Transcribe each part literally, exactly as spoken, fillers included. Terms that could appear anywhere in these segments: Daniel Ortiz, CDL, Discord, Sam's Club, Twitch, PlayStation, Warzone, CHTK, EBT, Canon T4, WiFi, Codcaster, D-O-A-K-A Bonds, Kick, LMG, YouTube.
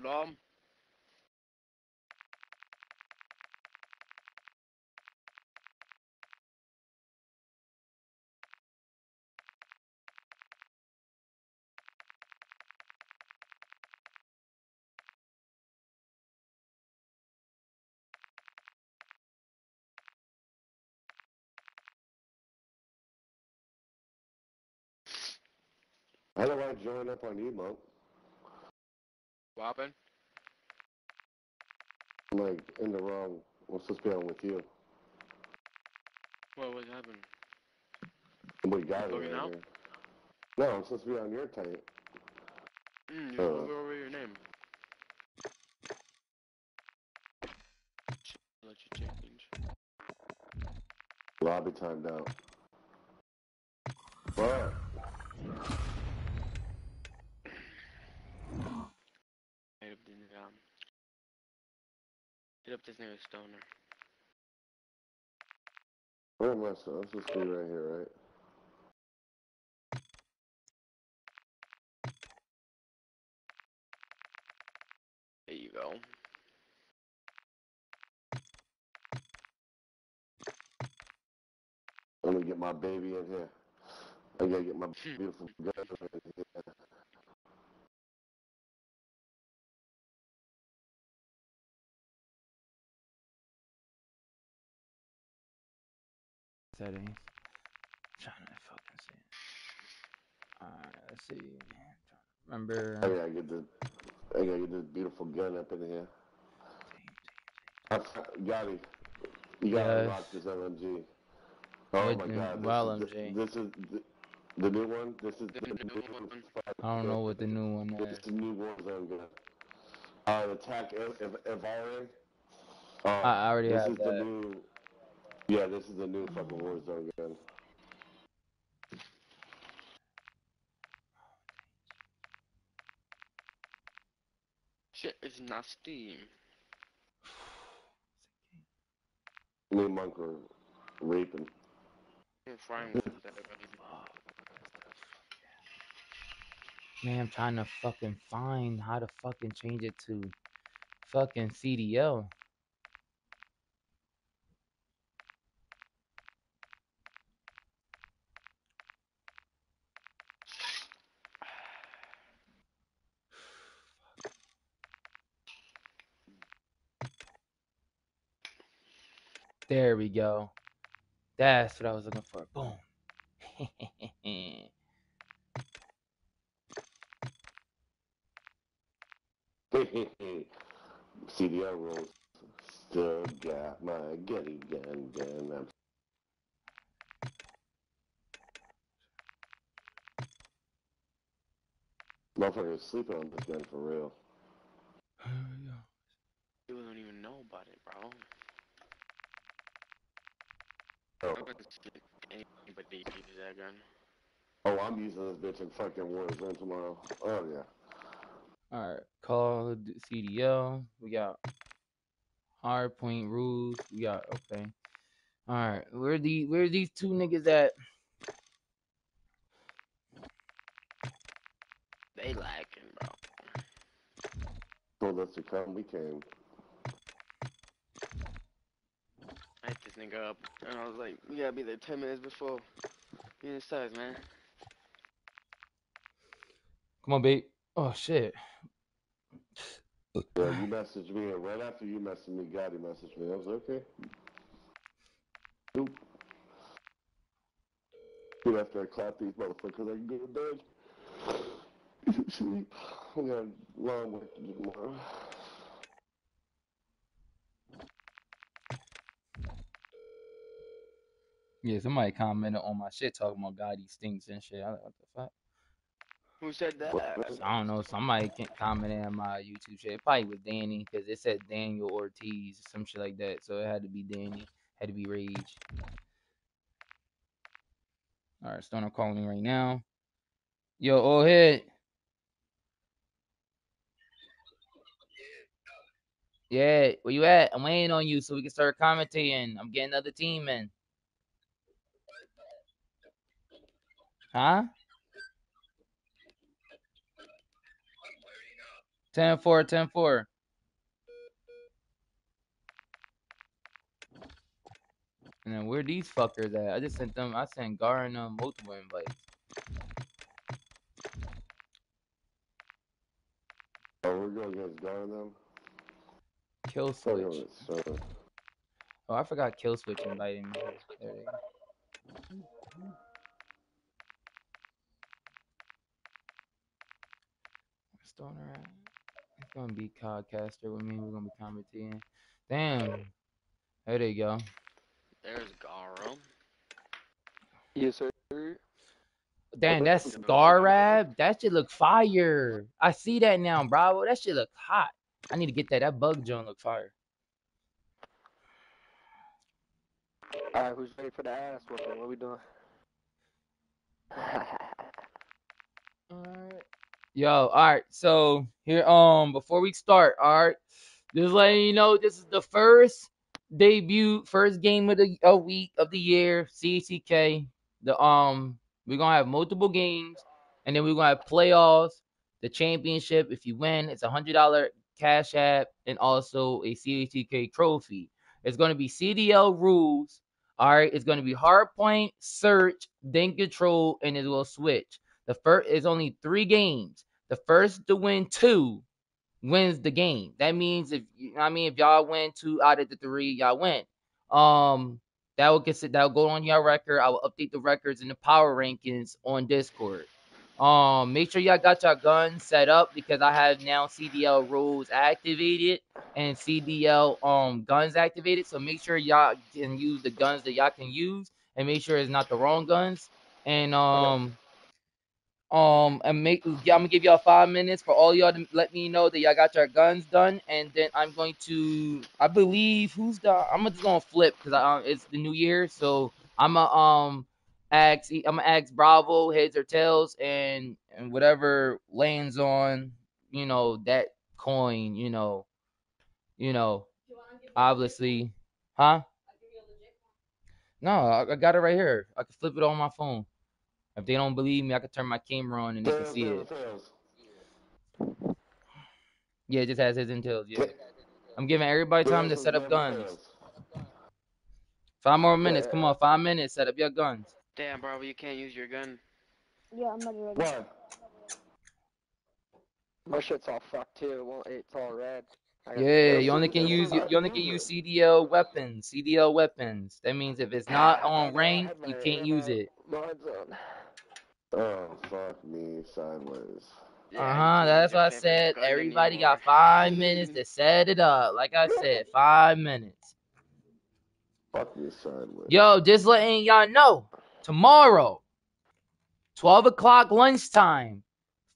Shalom. How do I join up on emote? What happened? I'm like in the wrong. What's this going with you? Well, what happened? We got it now. Here. No, I'm supposed to be on your type. Mm, you uh, over over your name. Let you change. Lobby timed out. What? Hit up this nigga stoner. Where am I? So this is right here, right? There you go. I'm gonna get my baby in here. I gotta get my beautiful girl in here. Settings. I'm trying to fucking see it. Alright, let's see. Remember. I gotta get this, I gotta get this beautiful gun up in here. Gotti, you gotta unlock yes. this L M G. Oh what, my god. Well, this, L M G. This, this is the, the new one? This is the, the new, new one. one. I don't know what the new one is. This is the new Warzone gun. Alright, uh, attack Evare. Uh, I already this have is that. The new, Yeah, this is the new fucking Warzone gun. Shit, it's not Steam. New monk or raping. Man, I'm trying to fucking find how to fucking change it to fucking C D L. There we go. That's what I was looking for. Boom. C D L rules. Still got my Getty gun gun. Motherfucker's sleeping on this gun for real. People don't even know about it, bro. Oh. oh, I'm using this bitch in fucking Warzone tomorrow. Oh, yeah. Alright, call C D L. We got hardpoint rules. We got, okay. Alright, where, the, where are these two niggas at? They lacking, bro. Told us to come, we came. This nigga up, and I was like, we gotta be there ten minutes before you inside, man. Come on, babe. Oh, shit. Yeah, you messaged me, and right after you messaged me, Gotti messaged me. I was like, okay. Oop. Dude, after I clapped these motherfuckers, I can go to bed. Sleep. I got a long way to do tomorrow. Yeah, somebody commented on my shit talking about God, he stinks and shit. I was like, what the fuck? Who said that? I don't know. Somebody commented on my YouTube shit. It probably was Danny, because it said Daniel Ortiz, some shit like that. So it had to be Danny. Had to be Rage. All right, Stoner calling me right now. Yo, old head. Yeah, where you at? I'm waiting on you so we can start commentating. I'm getting another team in. Huh? ten four, ten four. And then where these fuckers at? I just sent them, I sent Gar and um, multiple invites. Oh, we're going against Gar and them? Kill switch. Oh, I forgot kill switch invited me. There they go. It's gonna be Codcaster with me. We're gonna be commentating. Damn. There they go. There's Garo. Yes, sir. Damn, that's Scarab. That shit look fire. I see that now, Bravo. That shit look hot. I need to get that. That bug joint look fire. All right, who's ready for the ass whooping? What we doing? All right. Yo, all right. So here, um, before we start, all right, just letting you know, this is the first debut, first game of the a week of the year, C H T K. The um, we're gonna have multiple games, and then we're gonna have playoffs. The championship, if you win, it's a hundred dollar cash app, and also a C H T K trophy. It's gonna be C D L rules. All right, it's gonna be hardpoint, search, then control, and it will switch. The first is only three games. The first to win two wins the game. That means if you know I mean if y'all win two out of the three, y'all win. Um, that will get that will go on your record. I will update the records and the power rankings on Discord. Um, make sure y'all got your guns set up because I have now C D L rules activated and C D L um guns activated. So make sure y'all can use the guns that y'all can use and make sure it's not the wrong guns. And um. Um, and make, I'm gonna give y'all five minutes for all y'all to let me know that y'all got your guns done, and then I'm going to, I believe, who's the, I'm just gonna flip because uh, it's the new year, so I'm gonna um ask, I'm gonna ask Bravo heads or tails, and and whatever lands on, you know, that coin, you know, you know, obviously, huh? No, I, I got it right here. I can flip it on my phone. If they don't believe me, I could turn my camera on and they can see it. Yeah, it just has his and tails. Yeah, I'm giving everybody time to set up guns. Five more minutes. Come on, five minutes. Set up your guns. Damn, bro, you can't use your gun. Yeah, I'm not ready. One. My shit's all fucked too. Well, it's all red. Yeah, you only can use you only can use C D L weapons. C D L weapons. That means if it's not on rank, you can't use it. Oh, fuck me sideways. Uh-huh, that's what I said. Everybody got five minutes to set it up. Like I said, five minutes. Fuck me sideways. Yo, just letting y'all know, tomorrow, twelve o'clock lunchtime,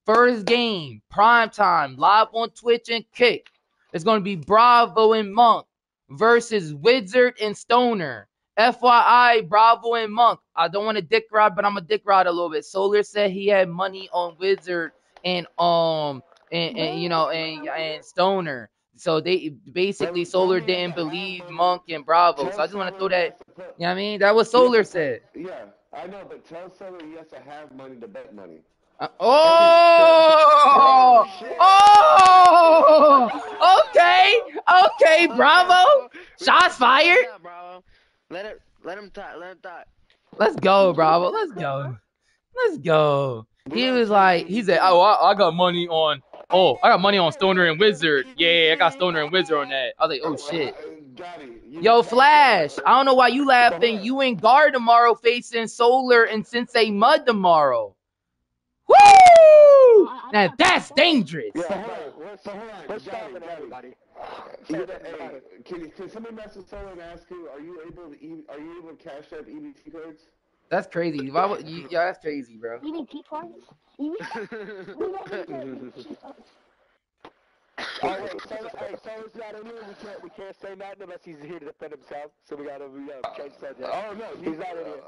first game, prime time, live on Twitch and Kick. It's going to be Bravo and Monk versus Wizard and Stoner. F Y I, Bravo and Monk. I don't want to dick ride, but I'm going to dick ride a little bit. Solar said he had money on Wizard and um and, and you know and and Stoner. So they basically Solar didn't believe Monk and Bravo. So I just want to throw that. You know what I mean? That was Solar said. Yeah, I know, but tell Solar he has to have money to bet money. Uh, oh! Oh! Okay! Okay, Bravo! Shots fired! Let it, let him talk, let him talk. Let's go, Bravo. Let's go. Let's go. He was like, he said, oh, I, I got money on, oh, I got money on Stoner and Wizard. Yeah, I got Stoner and Wizard on that. I was like, oh, shit. Yo, Flash, I don't know why you laughing. You and Gar tomorrow facing Solar and Sensei Mud tomorrow. Woo! Now that's dangerous. Yeah, so hold on. Let's stop it, everybody. Either, hey, can, can somebody message someone and ask you, are you able to e are you able to cash up E B T cards? That's crazy. Why would you, yeah, that's crazy, bro. E B T cards? E B T cards? All right, so, all right, so it's not in here. We can't, we can't say nothing unless he's here to defend himself. So we gotta, we gotta change subject. Oh no, he's not in here.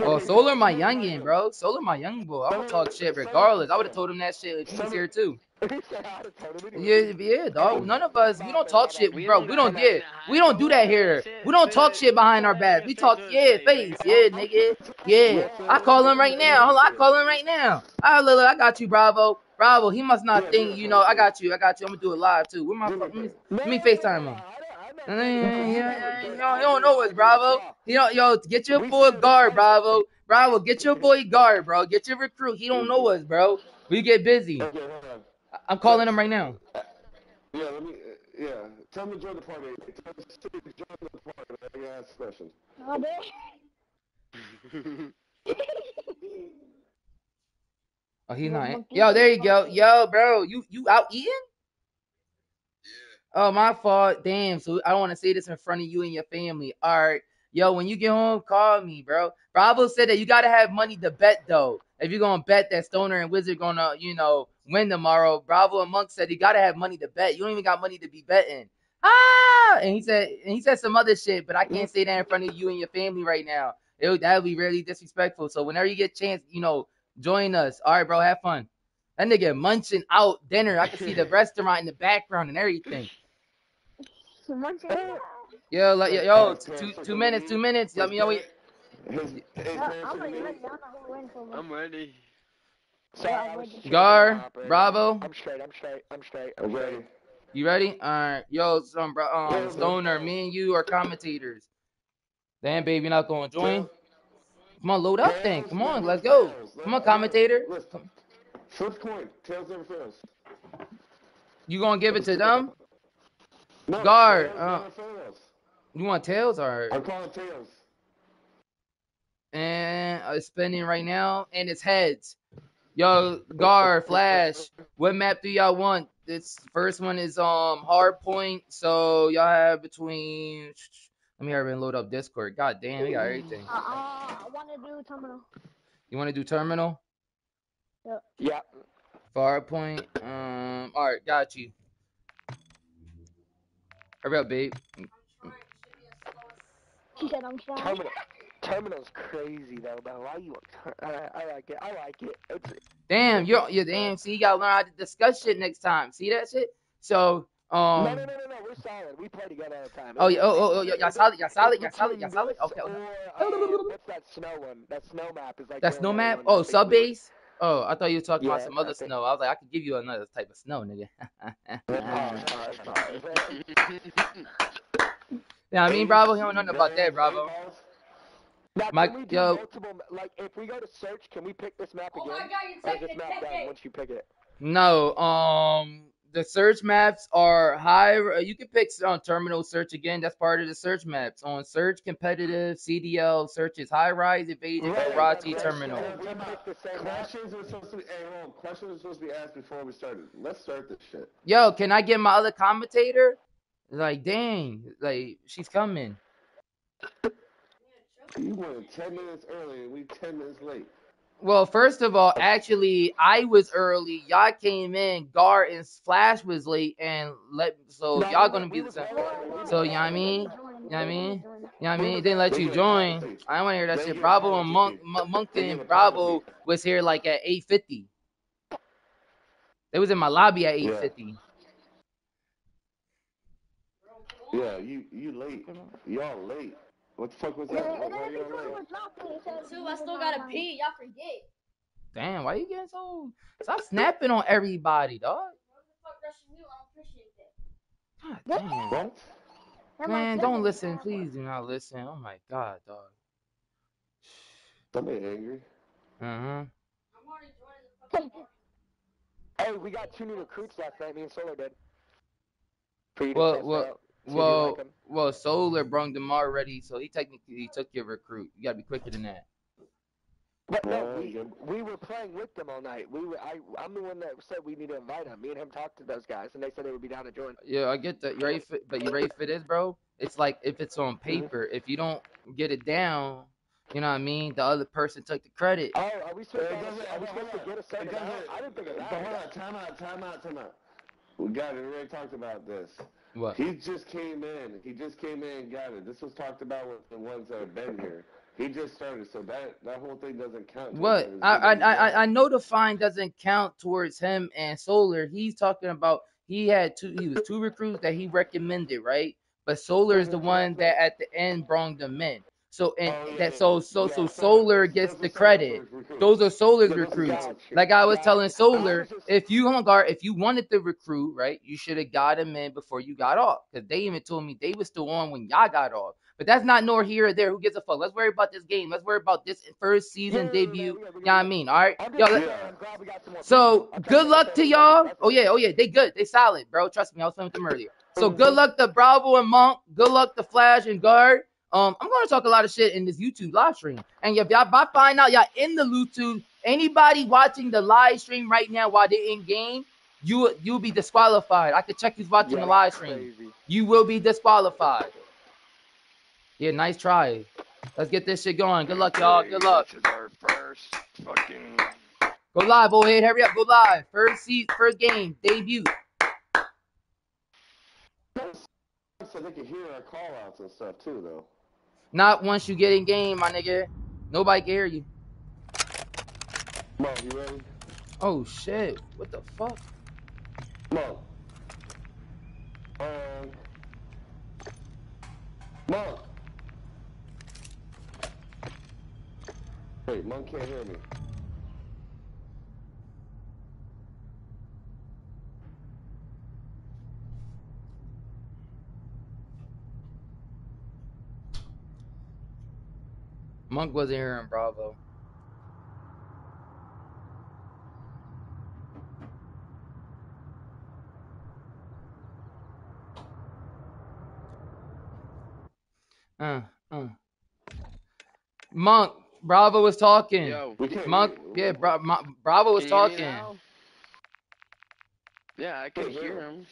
Oh, Solar my youngin, bro. Solar my young boy. I would talk shit regardless. I would have told him that shit if he was here too. Yeah, yeah, dog. None of us, we don't talk shit, bro. We don't yeah. We don't do that here. We don't talk shit behind our back. We talk yeah, face, yeah, nigga, yeah. I call him right now. Hold on, I call him right now. All right, Lila, I got you, Bravo. Bravo, he must not think, you know, I got you, I got you. I'm going to do it live, too. Where my, let, me, let me FaceTime him. Yeah, you don't know what's Bravo. You know, yo, get your boy guard, Bravo. Bravo, get your boy guard, bro. Get your recruit. He don't know us, bro. We get busy. I'm calling him right now. Yeah, let me, yeah. Tell me to join the party. Tell me to join the party. I gotta ask questions. Oh, man. Oh, he's not. Yo, there you go. Yo, bro, you you out eating? Yeah. Oh, my fault. Damn. So I don't want to say this in front of you and your family. All right. Yo, when you get home, call me, bro. Bravo said that you gotta have money to bet though. If you're gonna bet that Stoner and Wizard gonna, you know, win tomorrow. Bravo and Monk said you gotta have money to bet. You don't even got money to be betting. Ah! And he said, and he said some other shit, but I can't say that in front of you and your family right now. It, that'd be really disrespectful. So whenever you get a chance, you know, join us. All right, bro, have fun. That nigga munching out dinner. I can see the restaurant in the background and everything. Munching out. Yo, like, yo, yo, two, two minutes, two minutes. Let me know. I'm ready. Gar, Bravo. I'm straight, I'm straight, I'm straight. I'm ready. You ready? All right. Yo, some um, Stoner, me and you are commentators. Damn, baby, you're not going to join? Come on, load up then. Come on, let's go. Come on, commentator. First coin, tails never fails. You going to give it to them? No, guard. Uh, you want tails? All right. I'm calling tails. And it's spinning right now, and it's heads. Yo, guard, Flash, what map do y'all want? This first one is um hard point, so y'all have between... Let me hurry and load up Discord. God damn, we got everything. Uh, uh, I want to do terminal. You want to do terminal? Yep. Yeah. Far point. Um. All right, got you. Hurry up, babe. She said I'm trying. Terminal. Terminal's crazy though, but why you? I, I like it. I like it. It's... Damn, you're you damn. See, you gotta learn how to discuss shit next time. See that shit? So. Um, no, no, no, no, no, we're solid. We play together all the time. Oh, yeah, oh, oh, oh, y'all yeah, solid, y'all solid, y'all solid, y'all solid. Okay. okay. Or, uh, what's that snow one? That snow map is like. That snow map? Oh, sub base? Oh, I thought you were talking yeah, about some other snow. I was like, I could give you another type of snow, nigga. Yeah, I mean, Bravo, he don't know nothing about that, Bravo. Now, can Mike, we do yo. multiple, like, if we go to search, can we pick this map again? Oh my God, you take the ticket. Once you pick it. No, um. The search maps are high. You can pick on terminal search again. That's part of the search maps. On search, competitive, C D L, searches, high rise, evasion, right, Karachi, terminal. Questions are supposed to be, hey, well, questions are supposed to be asked before we started. Let's start this shit. Yo, can I get my other commentator? Like, dang, like she's coming. You were ten minutes early and we ten minutes late. Well, first of all, actually, I was early. Y'all came in. Gar and Flash was late, and let so y'all gonna be the same. So, you know what I mean? You know what I mean? You know what I mean? It didn't let you join. I don't want to hear that shit. Bravo and Monk, Monkton, Bravo was here like at eight fifty. They was in my lobby at eight fifty. Yeah, you you late. Y'all late. What the fuck was that? Yeah, why you too, I still gotta pee. Y'all forget. Damn, why you getting so... Stop snapping on everybody, dog. What the fuck rushing you? I appreciate that. God damn. What? Man, man don't listen. Please do not listen. Oh my God, dog. Don't be angry. Uh-huh. I'm already joining the fucking... Hey, we got two new recruits last night. Me and Solo did. Well, well... So well, like well, Solar brung them already, so he technically he took your recruit. You gotta be quicker than that. But no, we, we were playing with them all night. We were, I, I'm the one that said we need to invite him. Me and him talked to those guys, and they said they would be down to join. Yeah, I get that. You ready for, but you ready for this, bro? It's like if it's on paper, if you don't get it down, you know what I mean? The other person took the credit. Oh, are we supposed, it doesn't, are we supposed to get a second? I didn't think of that. But hold on, time out, time out, time out. We got it. We already talked about this. What? He just came in. He just came in and got it. This was talked about with the ones that have been here. He just started, so that that whole thing doesn't count. What? I I, I I know the fine doesn't count towards him and Solar. He's talking about he had two. He was two recruits that he recommended, right? But Solar is the one that at the end brought them in. So and that so so so Solar gets the credit. Those are Solar's recruits. Like I was telling Solar, if you hung guard, if you wanted to recruit, right, you should have got him in before you got off. Because they even told me they was still on when y'all got off. But that's not nor here or there. Who gives a fuck? Let's worry about this game. Let's worry about this first season debut. You know what I mean? All right. So good luck to y'all. Oh yeah, oh yeah, they good. They solid, bro. Trust me, I was playing with them earlier. So good luck to Bravo and Monk. Good luck to Flash and Guard. Um, I'm gonna talk a lot of shit in this YouTube live stream. And if y'all by find out y'all in the YouTube, anybody watching the live stream right now while they're in game, you you'll be disqualified. I could check who's watching yeah, the live stream. Crazy. You will be disqualified. Yeah, nice try. Let's get this shit going. Good luck, y'all. Good luck. First fucking... Go live, old head. Hurry up. Go live. First seat, first game, debut. So they can hear our call outs and stuff too, though. Not once you get in game, my nigga. Nobody can hear you. Mo, you ready? Oh shit! What the fuck? Mo. Um. Mo. Wait, Monk can't hear me. Monk wasn't here in Bravo. Uh, uh. Monk, Bravo was talking. Yo, Monk, yeah, Bra Bravo was talking. Yeah, I can hear him.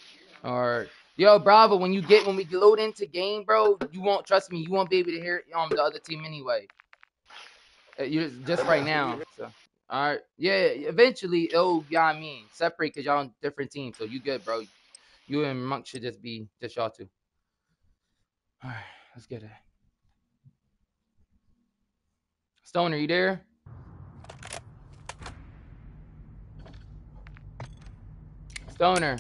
All right. Yo, Bravo, when you get when we load into game, bro, you won't trust me. You won't be able to hear um the other team anyway. You just right now. So. All right. Yeah, eventually it'll, you know what I mean, separate because y'all on different teams. So you good, bro. You and Monk should just be just y'all two. All right, let's get it. Stone, are you there? Stoner.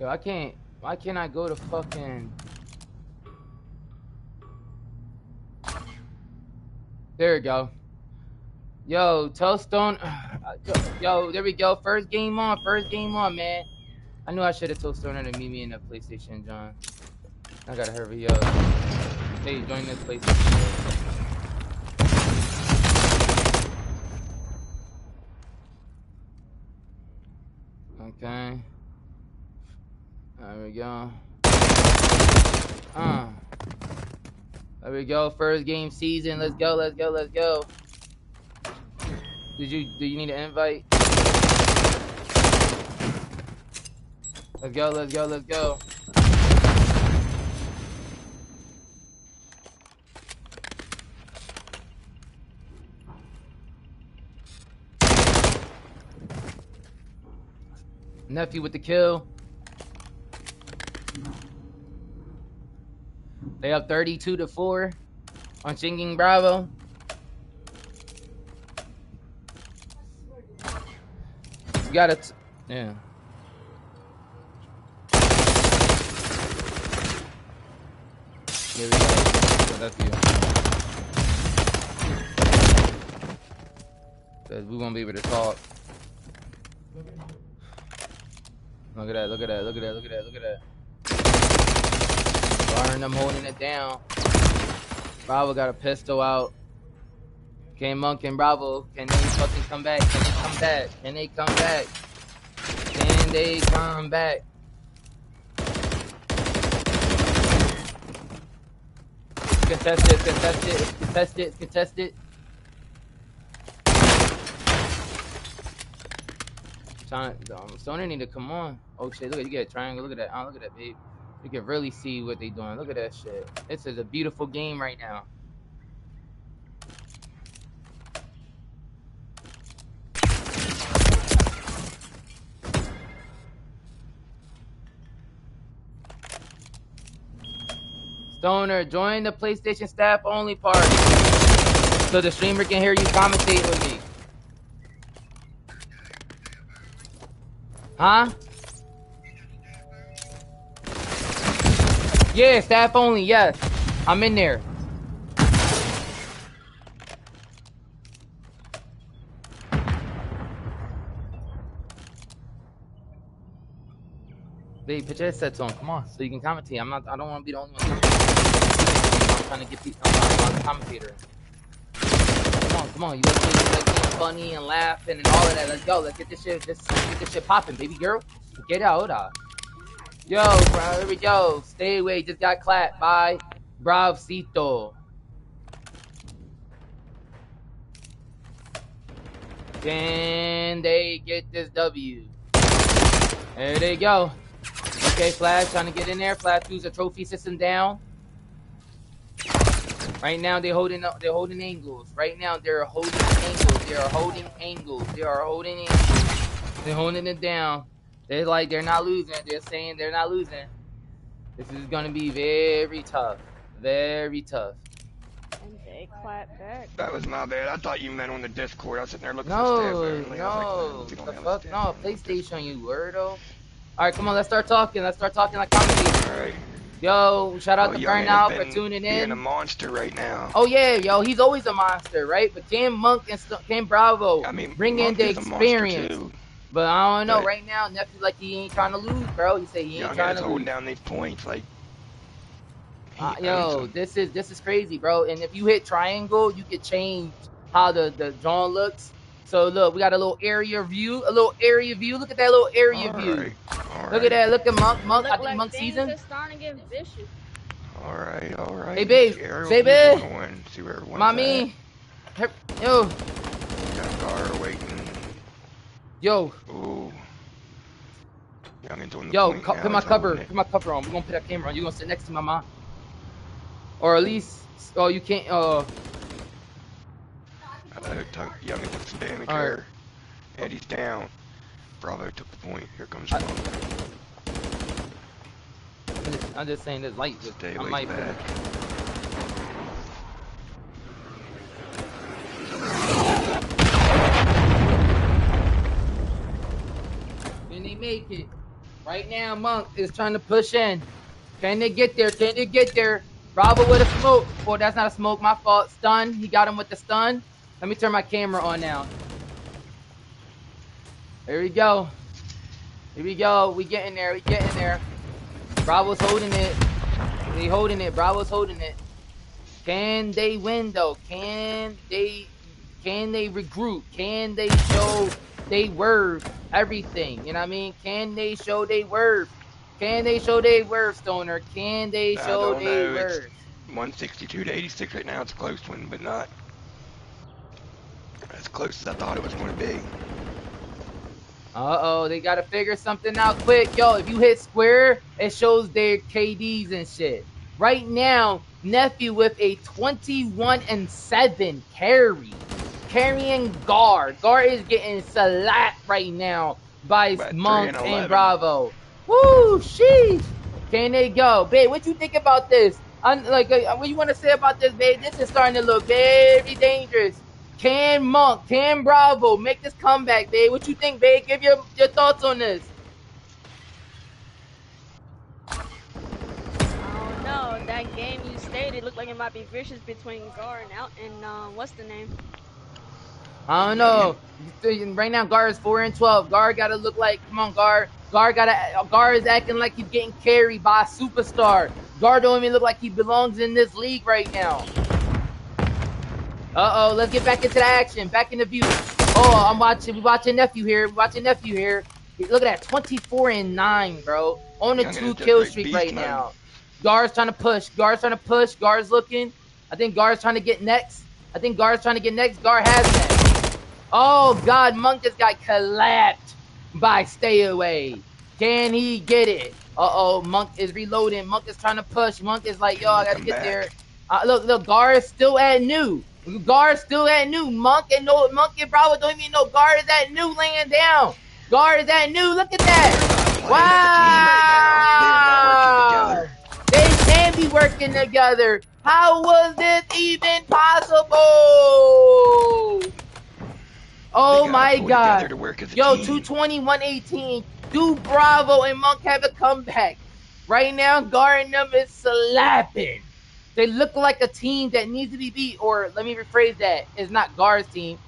Yo, I can't, why can't I go to fucking... There we go. Yo, tell Stone... Yo, there we go. First game on, first game on, man. I knew I should have told Stoner to meet me in the PlayStation, John. I gotta hurry up. Hey, join this PlayStation. Okay. There we go. Uh, there we go. First game season. Let's go. Let's go. Let's go. Did you? Do you need an invite? Let's go. Let's go. Let's go. Nephew with the kill. They up thirty-two to four on Shinging Bravo. You got it. Yeah. Here we go. That's you. Cause we won't be able to talk. Look at that. Look at that. Look at that. Look at that. Look at that. Barn, I'm holding it down. Bravo got a pistol out. Okay, Monk and Bravo, can they fucking come back? Can they come back? Can they come back? Can they come back? Contest it, contest it, contest it, contest it. Stoner need to come on. Oh shit, look at you get a triangle. Look at that. Oh, look at that, babe. You can really see what they doing. Look at that shit. This is a beautiful game right now. Stoner, join the PlayStation staff only party. so the streamer can hear you commentate with me. Huh? Yeah, staff only, yes. I'm in there. Babe, put your headsets on, come on, so you can commentate. I'm not, I don't want to be the only one. I'm trying to get people, I'm not a commentator. Come on, come on, you guys need to like, be funny and laughing and all of that. Let's go, let's get this shit, let's get this shit popping, baby girl. Get out, uh. Yo, bro, here we go. Stay away, just got clapped by Bravcito. Can they get this W? There they go. Okay, Flash trying to get in there. Flash threw the trophy system down. Right now they're holding up. They're holding angles. Right now they're holding angles. They are holding angles. They are holding angles. They're holding it down. They're like they're not losing. They're saying they're not losing. This is gonna be very tough. Very tough. And they clap back. That was my bad. I thought you meant on the Discord. I was sitting there looking no, for the No, like, no. The fuck? No, PlayStation, you weirdo. Alright, come on, let's start talking. Let's start talking like comedy. Alright. Yo, shout out oh, to Burnout for tuning in. He's a monster right now. Oh, yeah, yo, he's always a monster, right? But Cam Monk and Cam Bravo I mean, bring Monk in the experience. Too, but I don't know, right now, Nephew's like he ain't trying to lose, bro. He said he ain't trying to holding lose. down these points, like. Uh, yo, them. this is this is crazy, bro. And if you hit triangle, you can change how the, the drawing looks. So look, we got a little area view, a little area view. Look at that little area all view. Right, look right. at that. Look at Monk. Monk. Look I think like Monk season. Starting to get vicious. All right, all right. Hey, babe. Hey, babe. See where Mommy. Her, yo. Got a car waiting. Yo. Ooh. The yo, co now. put my cover. Put my cover on. We're gonna put that camera on. You're gonna sit next to my mom. Or at least, oh, you can't. Uh. Uh, Young took some damage right. here. Eddie's down. Bravo took the point. Here comes I, I'm, just, I'm just saying this light was Stay I'm like that. Can they make it? Right now, Monk is trying to push in. Can they get there? Can they get there? Bravo with a smoke. Boy, that's not a smoke. My fault. Stun. He got him with the stun. Let me turn my camera on now. Here we go. Here we go. We getting there. We getting there. Bravo's holding it. They holding it. Bravo's holding it. Can they win though? Can they? Can they regroup? Can they show they worth everything? You know what I mean? Can they show they worth? Can they show they worth, Stoner? Can they show they worth? one sixty-two to eighty-six right now. It's a close one, but not as close as I thought it was going to be. Uh-oh, they got to figure something out quick. Yo, if you hit square, it shows their K Ds and shit. Right now, Nephew with a twenty-one and seven carry. Carrying guard. Guard is getting slapped right now by About Monk and, and Bravo. Woo, sheesh. Can they go? Babe, what you think about this? I'm, like, what you want to say about this, babe? This is starting to look very dangerous. Can Monk, can Bravo make this comeback, babe? What you think, babe? Give your, your thoughts on this. I don't know. That game you stated looked like it might be vicious between Gar and out and uh, what's the name? I don't know. Right now, Gar is four and twelve. Gar gotta look like, come on, Gar. Gar gotta. Gar is acting like he's getting carried by a superstar. Gar don't even look like he belongs in this league right now. Uh-oh, let's get back into the action, back in the view. Oh, I'm watching, we watching Nephew here, we watching Nephew here. Look at that, twenty-four and nine, bro. On a two kill streak right now. Gar's trying to push, Gar's trying to push, Gar's looking. I think Gar's trying to get next. I think Gar's trying to get next, Gar has that. Oh God, Monk just got collapsed by Stay Away. Can he get it? Uh-oh, Monk is reloading, Monk is trying to push. Monk is like, yo, I gotta get there. Uh, look, look, Gar is still at new. Gar still at new. Monk and no Monk and Bravo don't even know Gar is at new laying down. Gar is at new. Look at that. Wow. They can be working together. How was this even possible? Oh my God. Yo, two twenty, one eighteen. Do Bravo and Monk have a comeback? Right now, guarding them is slapping. They look like a team that needs to be beat, or let me rephrase that. It's not Guard's team.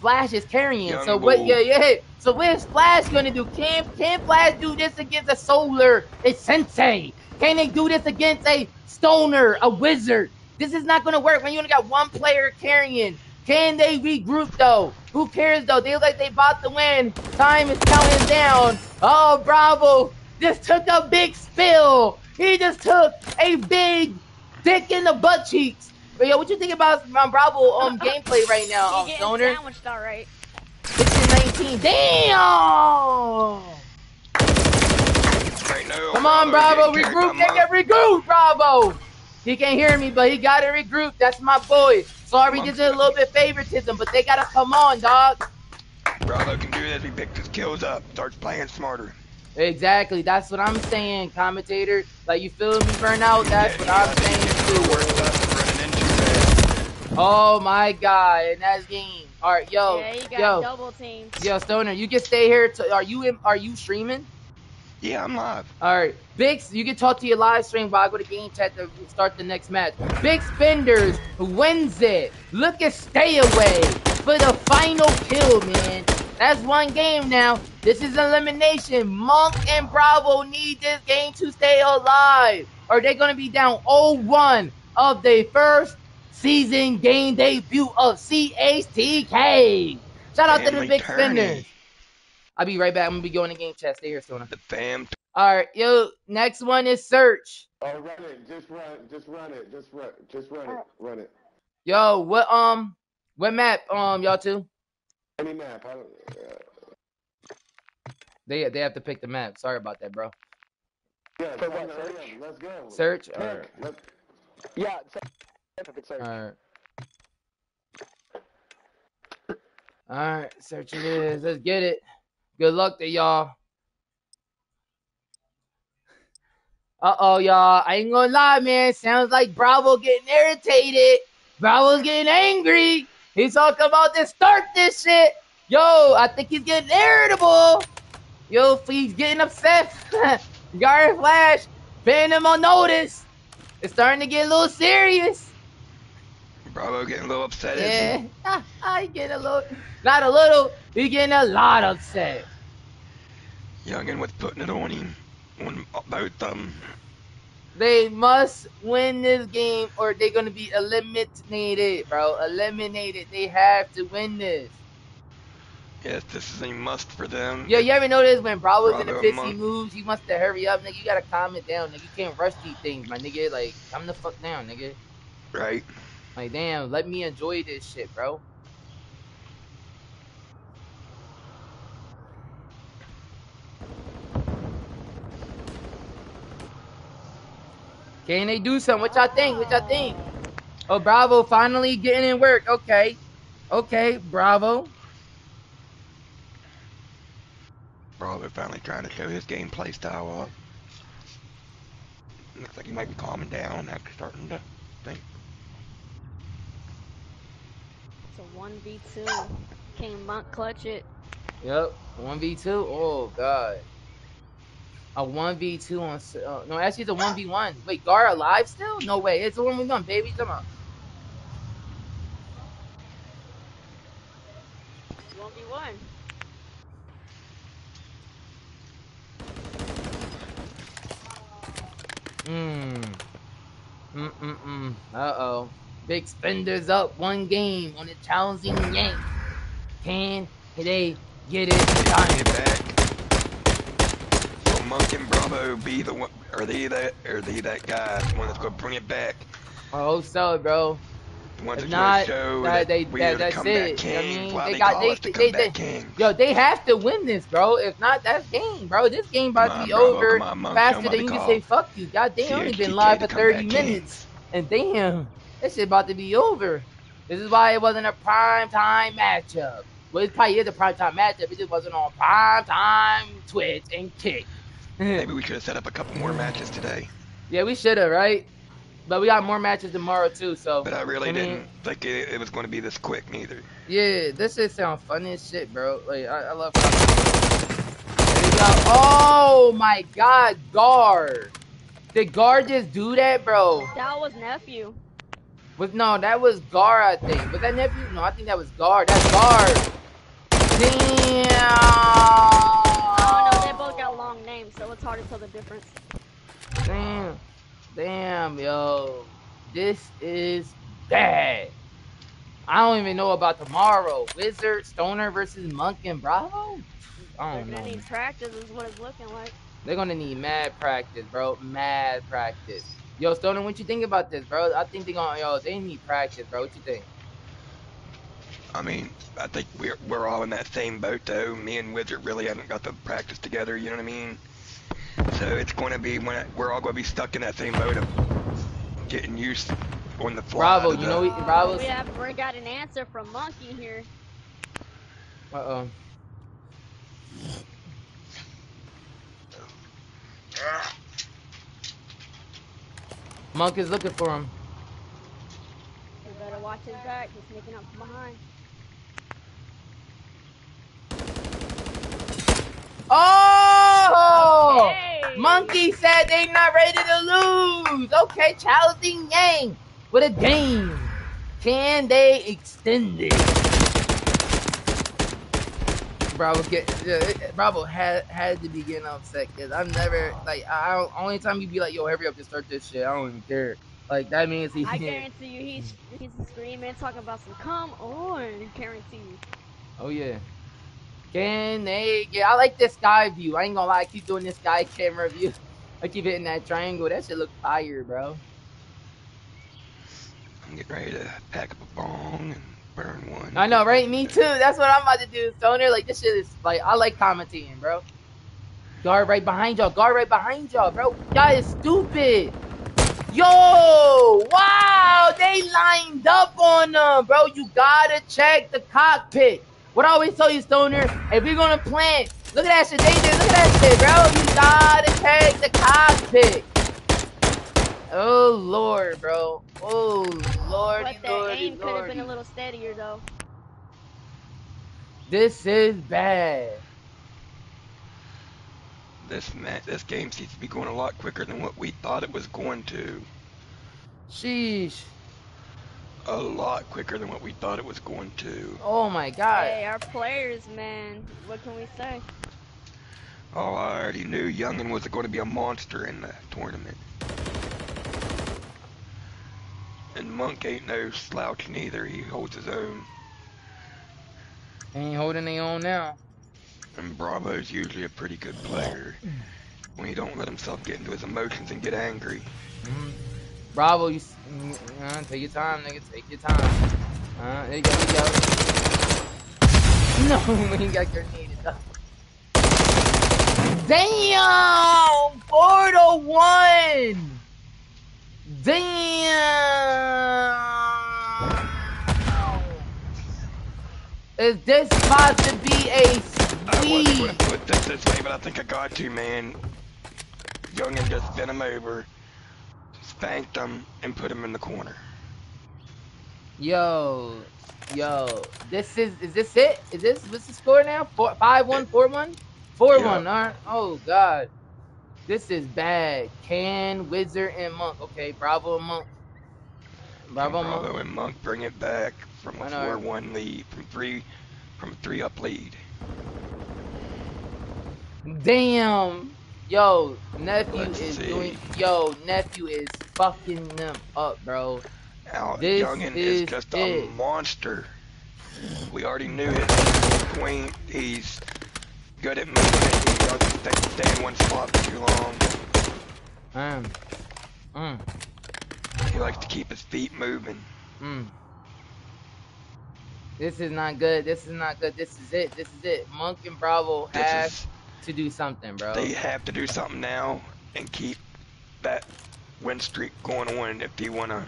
Flash is carrying. Young so what? Yeah, yeah. So where's Flash gonna do? Can Can Flash do this against a Solar, a Sensei? Can they do this against a Stoner, a Wizard? This is not gonna work when you only got one player carrying. Can they regroup though? Who cares though? They look like they about to win. Time is counting down. Oh, Bravo just took a big spill. He just took a big dick in the butt cheeks. But yo, what you think about um, Bravo um, gameplay right now, um, Stoner? Sandwiched, all right. sixteen nineteen. Damn! Come on, Bravo, regroup, nigga, regroup, Bravo! He can't hear me, but he got to regroup. That's my boy. Sorry, we just did a little bit of favoritism, but they got to come on, dog. Bravo can do this. He picks his kills up, starts playing smarter. Exactly. That's what I'm saying, commentator. Like, you feeling me, Burnout? That's what I'm saying, too. Oh my God, and that's game. All right, yo, yeah, you got yo, double team. Yo, Stoner, you can stay here. To, are you in, are you streaming? Yeah, I'm live. All right, Bix, you can talk to your live stream while I go to game chat to start the next match. Bix Benders wins it. Look at Stay Away for the final kill, man. That's one game now. This is elimination. Monk and Bravo need this game to stay alive, or they're gonna be down oh one of their first season game debut of C H T K. Shout out to the big spenders. I'll be right back. I'm gonna be going to game chat. Stay here, Stoner. The fam. All right, yo. Next one is Search. Oh, run it. Just run. Just run it. Just run. Just run it. Run it. Yo, what um, what map um, y'all two? Any map. I don't, uh... They they have to pick the map. Sorry about that, bro. Yeah. So what, Search? Let's go. Search. All right. Let's... Yeah. Alright. Alright, Search it is. Let's get it. Good luck to y'all. Uh-oh, y'all. I ain't gonna lie, man. Sounds like Bravo getting irritated. Bravo's getting angry. He's talking about this start this shit. Yo, I think he's getting irritable. Yo, he's getting upset. Guard Flash, paying him on notice. It's starting to get a little serious. Bravo getting a little upset. Yeah, I get a little, not a little. He getting a lot upset. Youngin was putting it on him, on both of them. They must win this game, or they're gonna be eliminated, bro. Eliminated. They have to win this. Yes, this is a must for them. Yo, you ever notice when Bravo's Bravo in the pissy moves, he wants to hurry up, nigga? You gotta calm it down, nigga. You can't rush these things, my nigga. Like, calm the fuck down, nigga. Right. Like, damn, let me enjoy this shit, bro. Can they do something? What y'all think? What y'all think? Oh, Bravo finally getting in work. Okay. Okay, Bravo. Bravo finally trying to show his gameplay style off. Looks like he might be calming down after starting to think. It's a one v two. Can Monk clutch it? Yep, one v two. Oh, God. A one v two on. Uh, no, actually, it's a one v one. Wait, Gar alive still? No way. It's a one v one, baby. Come on. one v one. Mm. Mm mm mm. Uh oh. Big Spenders up one game on the challenging Yank. Can they get it done? Get back. Will Monk and Bravo be the one? Are they that? Are they that guy? The one that's gonna bring it back? I hope so, bro. The ones if that's not, show that, that they that, that's it. I mean, they, they got they they, they, they yo they have to win this, bro. If not, that's game, bro. This game about to be over faster than you can say fuck you. God damn, only been live for thirty minutes, and damn, this shit about to be over. This is why it wasn't a prime time matchup. Well, it probably is a prime time matchup. It just wasn't on prime time Twitch and Kick. Maybe we should have set up a couple more matches today. Yeah, we should have, right? But we got more matches tomorrow too, so. But I really I mean, didn't think it, it was going to be this quick, neither. Yeah, this shit sound funny as shit, bro. Like I, I love. There you go. Oh my God, guard! Did guard just do that, bro? That was nephew. But no, that was guard, I think. Was that nephew? No, I think that was guard. That's guard. Damn. Oh no, they both got long names, so it's hard to tell the difference. Damn. Damn, yo, this is bad. I don't even know about tomorrow. Wizard, Stoner versus Monk and Bravo? I don't They're gonna know, need man. practice is what it's looking like. They're gonna need mad practice, bro. Mad practice. Yo, Stoner, what you think about this, bro? I think they're gonna, yo, they need practice, bro. What you think? I mean, I think we're, we're all in that same boat, though. Me and Wizard really haven't got the practice together, you know what I mean? So it's going to be when I, we're all going to be stuck in that same mode of getting used on the fly. Bravo, you the... know, we, Bravo's... we have we got an answer from Monkey here. Uh oh. Monk is looking for him. You better watch his back. He's sneaking up from behind. Oh! Okay. Monkey said they not ready to lose. Okay, Chao Ding Yang with a game. Can they extend it? Bravo, get, uh, Bravo had had to be getting upset because I've never like I don't, only time you be like, yo, hurry up to start this shit. I don't even care. Like that means he. I guarantee you, he's he's screaming, talking about some come on, guarantee you. Oh yeah. Can they get? I like this sky view. I ain't gonna lie. I keep doing this sky camera view. I keep hitting that triangle. That shit look fire, bro. I'm getting ready to pack up a bong and burn one. I know, right? Me too. That's what I'm about to do, Stoner. Like this shit is like. I like commentating, bro. Guard right behind y'all. Guard right behind y'all, bro. Y'all is stupid. Yo! Wow! They lined up on them, bro. You gotta check the cockpit. What I always tell you, Stoner, if we're gonna plant, look at that shit, they did, look at that shit, bro. You gotta take the cockpit. Oh, Lord, bro. Oh, Lordy, Lordy, Lordy. But that aim could have been a little steadier, though. This is bad. This, man, this game seems to be going a lot quicker than what we thought it was going to. Sheesh. A lot quicker than what we thought it was going to. Oh my God. Hey, our players, man. What can we say? Oh, I already knew Youngin was going to be a monster in the tournament. And Monk ain't no slouch neither. He holds his own. He ain't holding his own now. And Bravo's usually a pretty good player when he don't let himself get into his emotions and get angry. Mm-hmm. Bravo, you uh, take your time, nigga. Take your time. Uh, there you go, there you go. No, we got grenaded up. Damn, four to one. Damn. Is this about to be a sweep? I wasn't gonna put this this way, but I think I got to, man. Youngin just bent him over. Spanked him and put him in the corner. Yo, yo, this is, is this it? Is this, what's the score now? Four, five, one, four, one? Four, yeah. one, all right. Oh, God. This is bad. Can, Wizard, and Monk. Okay, Bravo and Monk. Bravo and Monk. Bravo and Monk bring it back from a four one lead, from three, from three up lead. Damn. Yo, nephew Let's is see. doing. Yo, nephew is fucking them up, bro. Now, this Youngin is, is just it. a monster. We already knew his queen. He's good at moving. He doesn't stay in one spot for too long. Mm. Mm. He likes to keep his feet moving. Mm. This is not good. This is not good. This is it. This is it. Monk and Bravo this have. Is to do something, bro. They have to do something now and keep that win streak going on if you want to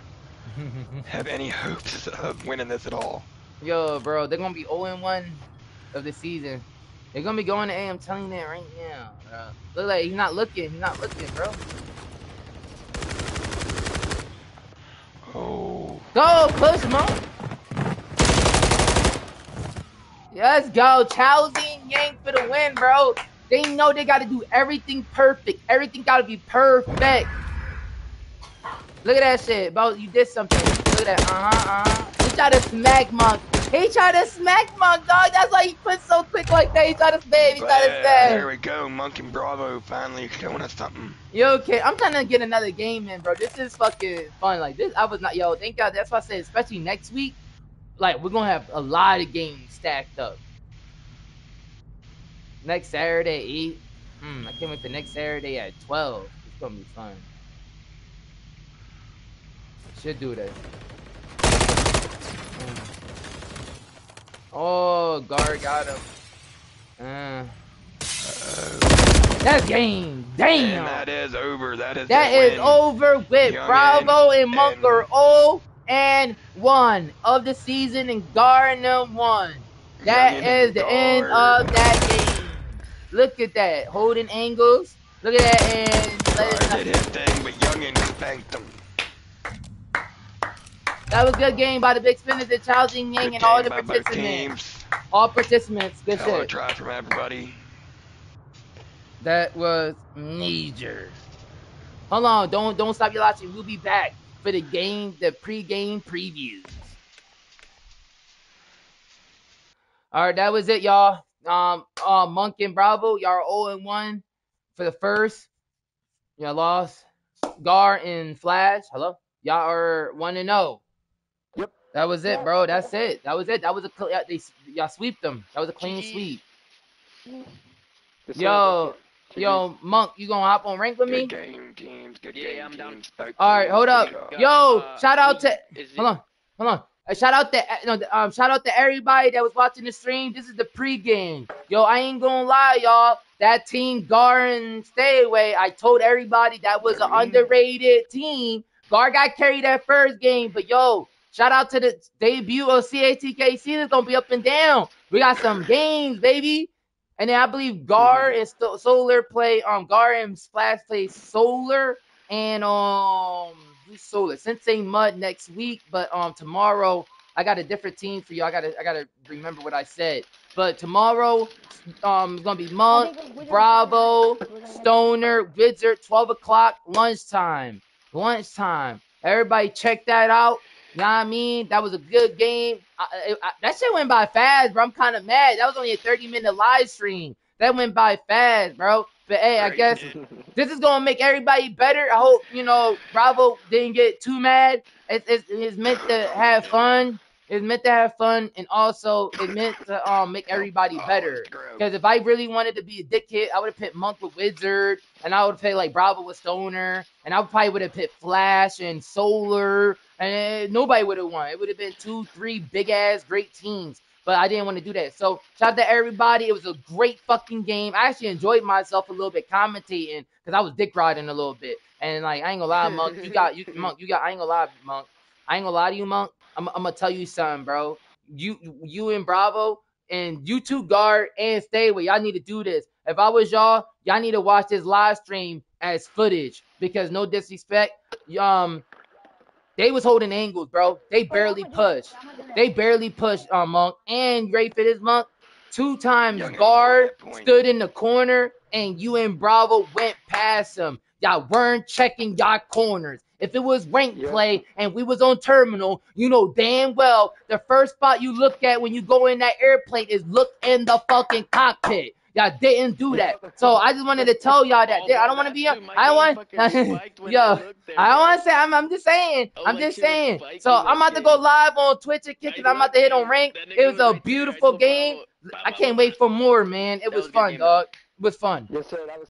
have any hopes of winning this at all. Yo, bro, they're going to be oh and one of the season. They're going to be going to A. I'm telling you that right now, bro. Look like he's not looking. He's not looking, bro. go, push him on. Let's go, Chowding Yang for the win, bro. They know they gotta do everything perfect. Everything gotta be perfect. Look at that shit, bro. You did something. Look at that. Uh-huh, uh-huh. He tried to smack Monk. He tried to smack Monk, dog. That's why he put so quick like that. He tried to stab. He tried to stab. There we go. Monk and Bravo finally showing us something. Yo, kid. I'm trying to get another game in, bro. This is fucking fun. Like, this, I was not. Yo, thank God. That's why I said, especially next week, like, we're going to have a lot of games stacked up. Next Saturday, eight. Mm, I can't wait for next Saturday at twelve. It's going to be fun. Should do that. Mm. Oh, guard got him. Uh. Uh -oh. That game, damn. And that is over. That is. That is win. Over with. Young Bravo and, and Monk are zero and one of the season, and Gardner won. That is the guard. End of that game. Look at that, holding angles. Look at that, and let it did his thing, but Youngin banked him. That was a good game by the Big Spinners, the Challenging Yang, and all the participants. All participants, good shit. Hello, try from everybody. That was major. Hold on, don't don't stop your watching. We'll be back for the game, the pre-game previews. All right, that was it, y'all. Um, uh, Monk and Bravo, y'all are zero and one for the first. Y'all lost. Gar and Flash, hello. Y'all are one and zero. That was it, bro. That's it. That was it. That was a they y'all sweep them. That was a clean sweep. Yo, yo, Monk, you gonna hop on rank with me? Good game, games, good game, yeah, I'm down. All right, hold up. Yo, shout out to hold on, hold on. Uh, shout out to no, um, shout out to everybody that was watching the stream. This is the pregame. Yo, I ain't gonna lie, y'all. That team, Garin, stay away. I told everybody that was an underrated team. Gar got carried that first game, but yo. Shout out to the debut of C H T K season. Gonna be up and down. We got some games, baby. And then I believe Gar and Solar play. Um, Gar and Splash play Solar and um, who's Solar? Sensei Mud next week. But um, tomorrow I got a different team for you. I gotta I gotta remember what I said. But tomorrow um, it's gonna be Monk, Bravo, Stoner, Wizard. Twelve o'clock lunchtime. Lunchtime. Everybody check that out. You know what I mean? That was a good game. I, I, that shit went by fast, bro. I'm kind of mad. That was only a thirty minute live stream. That went by fast, bro. But, hey, I guess this is going to make everybody better. I hope, you know, Bravo didn't get too mad. It, it, it's meant to have fun. It's meant to have fun. And also, it meant to um, make everybody better. Because if I really wanted to be a dickhead, I would have picked Monk with Wizard. And I would have picked, like, Bravo with Stoner. And I probably would have picked Flash and Solar. And nobody would have won. It would have been two, three big-ass great teams. But I didn't want to do that. So, shout out to everybody. It was a great fucking game. I actually enjoyed myself a little bit commentating because I was dick riding a little bit. And, like, I ain't gonna lie, Monk. You got, you, Monk, you got, I ain't gonna lie, Monk. I ain't gonna lie to you, Monk. I'm, I'm gonna tell you something, bro. You, you and Bravo and you two guard and stay away. Y'all need to do this. If I was y'all, y'all need to watch this live stream as footage because no disrespect, um... they was holding angles, bro. They barely pushed. They barely pushed uh, Monk. And Ray for this, Monk, two times guard stood in the corner, and you and Bravo went past him. Y'all weren't checking y'all corners. If it was rank play and we was on terminal, you know damn well the first spot you look at when you go in that airplane is look in the fucking cockpit. Y'all didn't do that. So I just wanted to tell y'all that. Oh, I don't want to be up. I want. Yo, I want to say, I'm, I'm just saying. Oh, I'm just saying. So I'm about to go live on Twitch and Kick it. I'm about to hit on rank. It was a beautiful game. I can't wait for more, man. It was fun, dog. It was fun. Yes, sir. That was